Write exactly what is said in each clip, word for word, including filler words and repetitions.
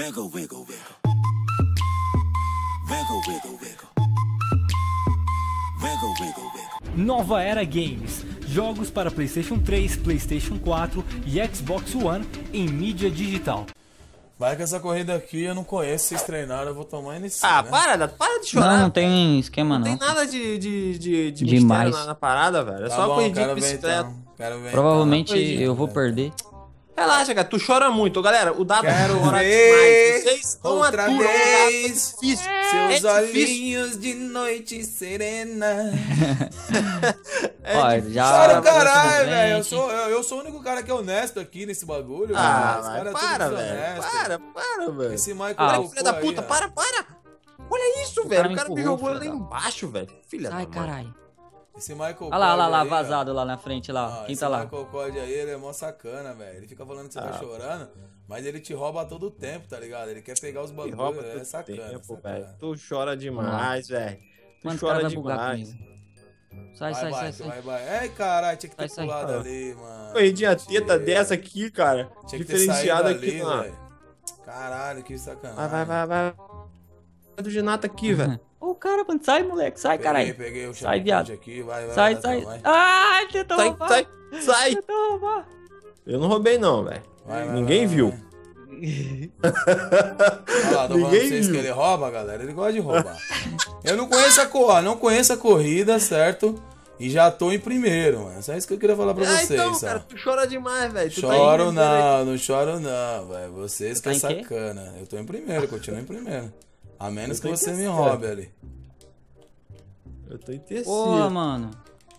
Wiggle, wiggle, wiggle. Wiggle, wiggle, wiggle. Wiggle, wiggle, wiggle. Nova Era Games. Jogos para Playstation três, Playstation quatro e Xbox One em mídia digital. Vai que essa corrida aqui eu não conheço, vocês treinaram, eu vou tomar nesse. Ah, né? para, para de chorar. Não, não tem esquema não. Não tem nada de, de, de, de mistério na, na parada, velho. É tá só bom, corrida de bicicleta. Então. Quero ver Provavelmente então. eu vou perder. Relaxa, cara, tu chora muito, galera. O dado chora demais. Vocês não aturam, o dado é difícil. Seus é olhinhos difícil. de noite serena. é Olha, já chora o caralho, velho. Eu sou, eu, eu sou o único cara que é honesto aqui nesse bagulho. Ah, cara, para, velho. Para, para, velho. Esse Michael ah, filho da puta, aí, para, para. Olha isso, velho. O cara me jogou lá embaixo, velho. Filha da puta. Ai, caralho. Esse Michael Codd. Olha lá, olha lá, vazado lá na frente, lá. Ah, Quem tá lá? Esse Michael Codd aí, ele é mó sacana, velho. Ele fica falando que você ah. tá chorando, mas ele te rouba todo o tempo, tá ligado? Ele quer pegar os bagulhos, é sacana. Tempo, sacana. Tu chora demais, velho. Tu mano, chora demais. Sai, vai, sai, vai, sai. Vai, vai, vai. Ei, caralho, tinha que ter sai, pulado sai, ali, mano. Corridinha teta dessa aqui, cara. Tinha diferenciada aqui, mano. Caralho, que sacanagem. Vai, vai, vai, vai. Do Dinata aqui, velho. Ô, oh, cara, mano, sai, moleque, sai, caralho. Peguei o Sai, viado. Aqui, vai, vai, sai, sai. Vai. Ah, ele tentou sai, roubar. Sai, sai. Tentou roubar. Eu não roubei, não, velho. Ninguém vai, viu. Vai. Olha lá, tô falando pra vocês que ele rouba, galera. Ele gosta de roubar. Eu não conheço a corrida, não conheço a corrida, certo? E já tô em primeiro, mano. Só isso que eu queria falar pra ah, vocês. Então, cara, tu chora demais, velho. Choro tá não, não choro não, velho. Vocês tá que é sacana. Quê? Eu tô em primeiro, continuo em primeiro. A menos que você me roube ali. Eu tô em terceiro. Pô, mano.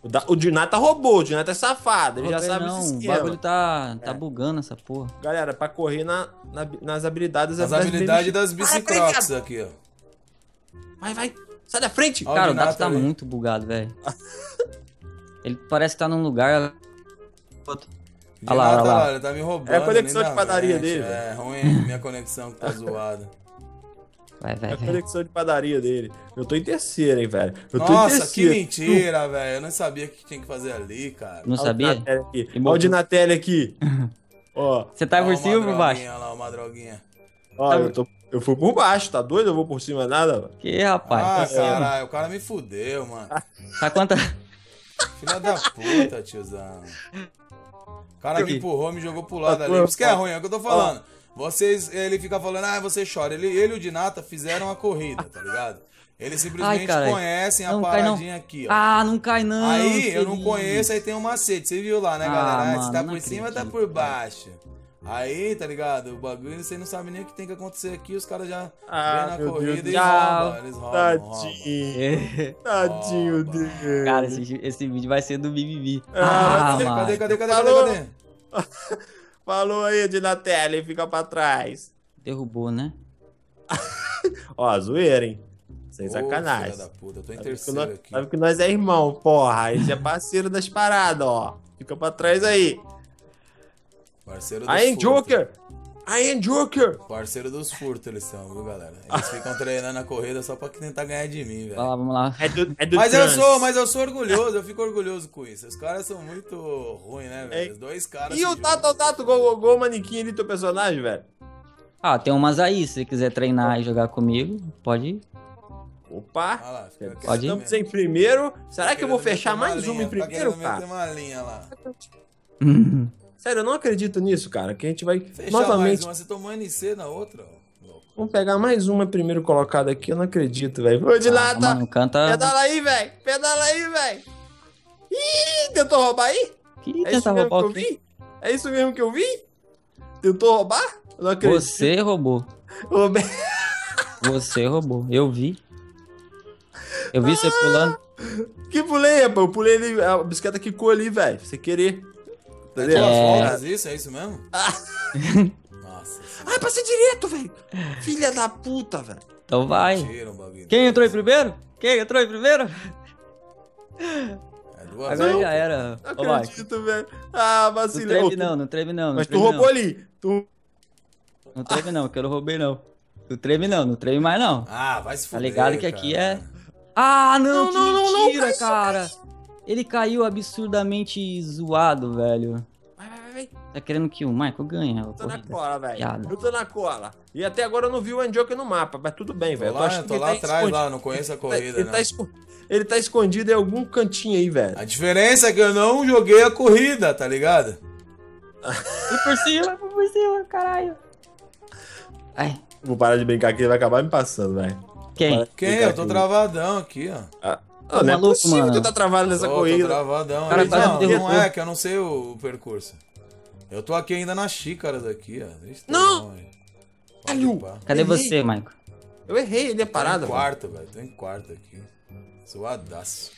O, da, o Dinata roubou, o Dinata é safado, ele já sabe esse esquema. O bagulho tá, tá é. bugando essa porra. Galera, pra correr na, na, nas habilidades... As das habilidades das bicicrocs aqui, ó. Vai, vai. Sai da frente. Olha, cara, o Dinata tá ali. muito bugado, velho. Ele parece que tá num lugar... Olha lá, olha lá. Ele tá me roubando. É a conexão de padaria frente, dele. É, ruim minha conexão que tá zoada. Vai, vai, é a conexão de padaria dele. Eu tô em terceiro, hein, velho. Eu Nossa, tô em terceiro. que mentira, velho. Eu não sabia o que tinha que fazer ali, cara. Não Olha sabia? Olha o Dinatelli aqui. Ó. Você tá Olha por cima ou por baixo? Olha lá, uma droguinha. Ó, tá eu, por... tô... eu fui por baixo, tá doido? Eu vou por cima nada, mano. Que, rapaz? Ah, caralho, o cara me fudeu, mano. Tá quanta... Filha da puta, tiozão. O cara aqui. me empurrou, me jogou pro lado tá ali. Por isso que é ruim, é o que eu tô falando. Ó. Vocês, ele fica falando, ah, você chora. Ele, ele e o Dinata fizeram a corrida, tá ligado? Eles simplesmente Ai, conhecem a não paradinha cai, aqui, ó. Ah, não cai não. Aí, feliz. eu não conheço, aí tem um macete. Você viu lá, né, ah, galera? Mano, você tá por cima ou tá por baixo? Aí, tá ligado? O bagulho, você não sabe nem o que tem que acontecer aqui. Os caras já ah, vêm na corrida Deus e roubam. Eles roubam, Tadinho. Roubam. Tadinho dele. Cara, esse, esse vídeo vai ser do B B B. Ah, ah, cadê, cadê, cadê, cadê, Falou. cadê, cadê? Falou aí, Dinatelli, fica pra trás. Derrubou, né? Ó, zoeira, hein? Sem Ô, sacanagem. Da puta, eu tô em sabe terceiro nós, aqui. Sabe que nós é irmão, porra. A gente é parceiro das paradas, ó. Fica pra trás aí. Parceiro dos Aí, Joker! Aí, Joker! Parceiro dos furtos eles são, viu, galera? Eles ficam treinando a corrida só pra tentar ganhar de mim, velho. Vai lá, vamos lá. É do, é do mas, eu sou, mas eu sou orgulhoso, eu fico orgulhoso com isso. Os caras são muito ruins, né, velho? É. Os dois caras... E o Tato, Tato, Gol, Gol, Gol, manequim ali, teu personagem, velho? Ah, tem umas aí, se você quiser treinar e jogar comigo, pode ir. Opa! Ah lá, pode ir. Estamos em primeiro. Será tá que eu vou fechar mais uma em primeiro, cara? Tá uma linha lá. Sério, eu não acredito nisso, cara, que a gente vai Fechar novamente... mais uma, você tomou N C na outra, ó. Vamos pegar mais uma primeiro colocada aqui, eu não acredito, velho. Ô, Dinata, ah, mano, canta... pedala aí, velho, pedala aí, velho. Ih, tentou roubar aí? Que é isso mesmo que eu vi? É isso mesmo que eu vi? Tentou roubar? Eu não acredito. Você roubou. Roubei. Você roubou, eu vi. Eu vi ah, você pulando. Que pulei, rapaz, eu pulei ali, a bicicleta quicou ali, velho, sem querer. Tá é... isso, é isso mesmo? Ah. Nossa. Ai, passei direto, velho. Filha da puta, velho. Então vai. Quem entrou em primeiro? Quem entrou em primeiro? É duas Agora não, já era. Não acredito, velho. Ah, vacilei. Não treve não, não treve não. não Mas treme, tu roubou não. ali. Tu... Não treve ah. não, que eu não roubei não. Tu treme não, não treme mais não. Ah, vai se fuder, Tá ligado que cara. aqui é... Ah, não, não, não, não, não, mentira, não, não, cara. Isso, cara. Ele caiu absurdamente zoado, velho. Vai, vai, vai, vai. Tá querendo que o Michael ganhe? Eu tô na cola, velho. Eu tô na cola. E até agora eu não vi o Joker no mapa, mas tudo bem, velho. Eu tô, lá, eu tô lá tá atrás, escondido. lá, não conheço a corrida, ele, ele né? Tá esco... Ele tá escondido em algum cantinho aí, velho. A diferença é que eu não joguei a corrida, tá ligado? Fui por cima, fui por cima, caralho. Ai. Vou parar de brincar que ele vai acabar me passando, velho. Quem? Quem? Eu tô aqui. travadão aqui, ó. Ah. Não, não, não é possível, mano, que tu tá travado nessa tô, corrida. Tô travadão. Cara, tá não, não é, que eu não sei o percurso. Eu tô aqui ainda na xícara daqui, ó. Não! não Cadê você, Maicon? Eu errei, ele é parado. Tô em quarto, velho. Tô em quarto aqui. Suadaço.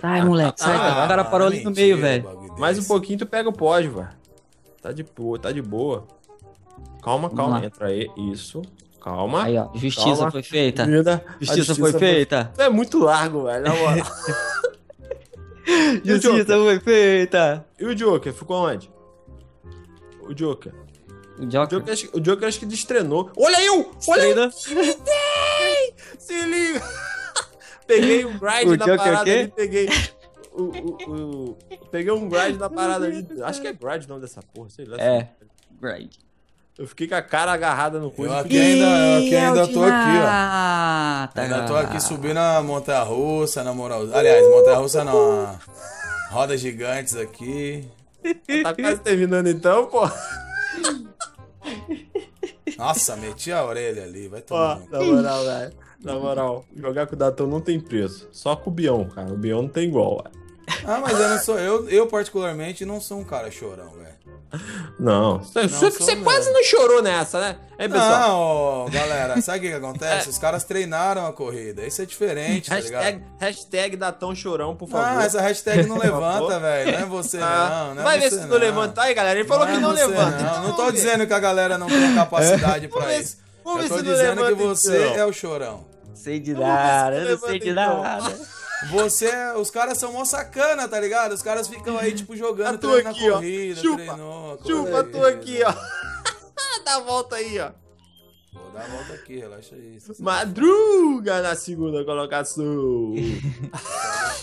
Sai, moleque, sai. Ah, o cara parou ah, ali no mentira, meio, velho. Mais um pouquinho tu pega o pódio, velho. Tá de boa, tá de boa. Calma, Vamos calma. Lá. Entra aí. Isso. Calma. Aí, ó. Justiça calma. foi feita. Justiça, justiça foi feita. Foi... É muito largo, velho. Na moral. Justiça foi feita. E o Joker? Ficou onde? O Joker. O Joker? O Joker acho, o Joker acho que destrenou. Olha eu! Olha eu! Se liga! Peguei um gride da parada ali, peguei... O, o, o... Peguei um gride da parada ali. Acho que é gride o nome dessa porra, sei lá. É, gride. Eu fiquei com a cara agarrada no cu. Eu aqui ainda, eu aqui ainda tô aqui, ó. Tá ainda tô aqui subindo a montanha-russa, na moral. Aliás, montanha-russa não. A... Rodas gigantes aqui. Tá quase terminando então, pô. Nossa, meti a orelha ali. Vai tomar. Ó, na moral, velho. Na moral, jogar com o Datão não tem preço. Só com o Bião, cara. O Bião não tem igual, velho. Ah, mas eu não sou. Eu, eu particularmente, não sou um cara chorão, velho. Não. não Você sou, quase não. não chorou nessa, né? Aí, pessoal? Não, galera, sabe o que, que acontece? Os caras treinaram a corrida. Isso é diferente, tá hashtag, ligado? Hashtag Datão Chorão, por favor. Ah, essa hashtag não levanta, velho. Não é você, ah, não. não é vai você, ver se não levantar aí, galera. Ele falou não que é não você, levanta. Não, não, não tô ver. dizendo que a galera não tem capacidade pra isso. Eu tô dizendo que você então. é o chorão. Sei de nada, eu não sei de nada. Você, os caras são mó sacana, tá ligado? Os caras ficam aí, tipo, jogando, treinando aqui, na corrida, ó. Chupa, treinou, chupa, tu aqui, ó. Dá a volta aí, ó. Vou dar a volta aqui, relaxa aí. Madruga na segunda colocação.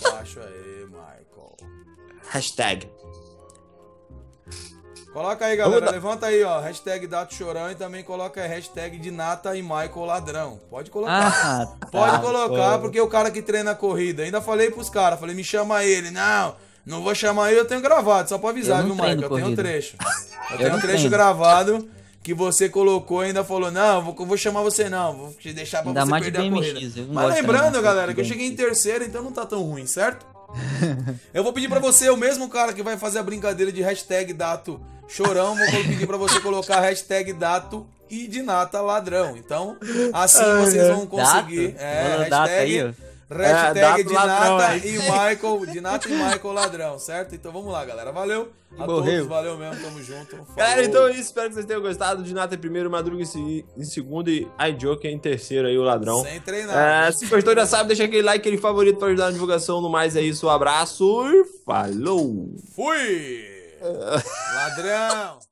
Baixo aí, Michael. Hashtag. Coloca aí, galera. Dar... Levanta aí, ó. Hashtag Dato Chorão e também coloca a hashtag Dinata e Michael Ladrão. Pode colocar. Ah, tá, Pode colocar, pô. porque o cara que treina a corrida. Ainda falei pros caras, falei, me chama ele. Não, não vou chamar ele, eu tenho gravado. Só pra avisar, viu, Michael? Eu tenho um trecho. Eu, eu tenho um trecho treino. gravado que você colocou e ainda falou, não, vou, vou chamar você não. Vou te deixar pra ainda você mais perder a corrida. X, Mas lembrando, galera, que eu cheguei em terceiro, então não tá tão ruim, certo? Eu vou pedir pra você, o mesmo cara que vai fazer a brincadeira de hashtag Dato Chorão, vou pedir pra você colocar a hashtag Dato e Dinata Ladrão. Então, assim vocês vão conseguir. Dato? É, hashtag, Dato aí, hashtag é, Dinata ladrão, e Michael, Dinata e Michael Ladrão, certo? Então vamos lá, galera. Valeu a Morreu. todos, valeu mesmo, tamo junto. Falou. Galera, então é isso, espero que vocês tenham gostado. Dinata em primeiro, Madruga em segundo e iJoker em terceiro aí, o ladrão. Sem treinar. É, se gostou, já sabe, deixa aquele like, aquele favorito pra ajudar na divulgação. No mais é isso, um abraço e falou! Fui! Ladrão!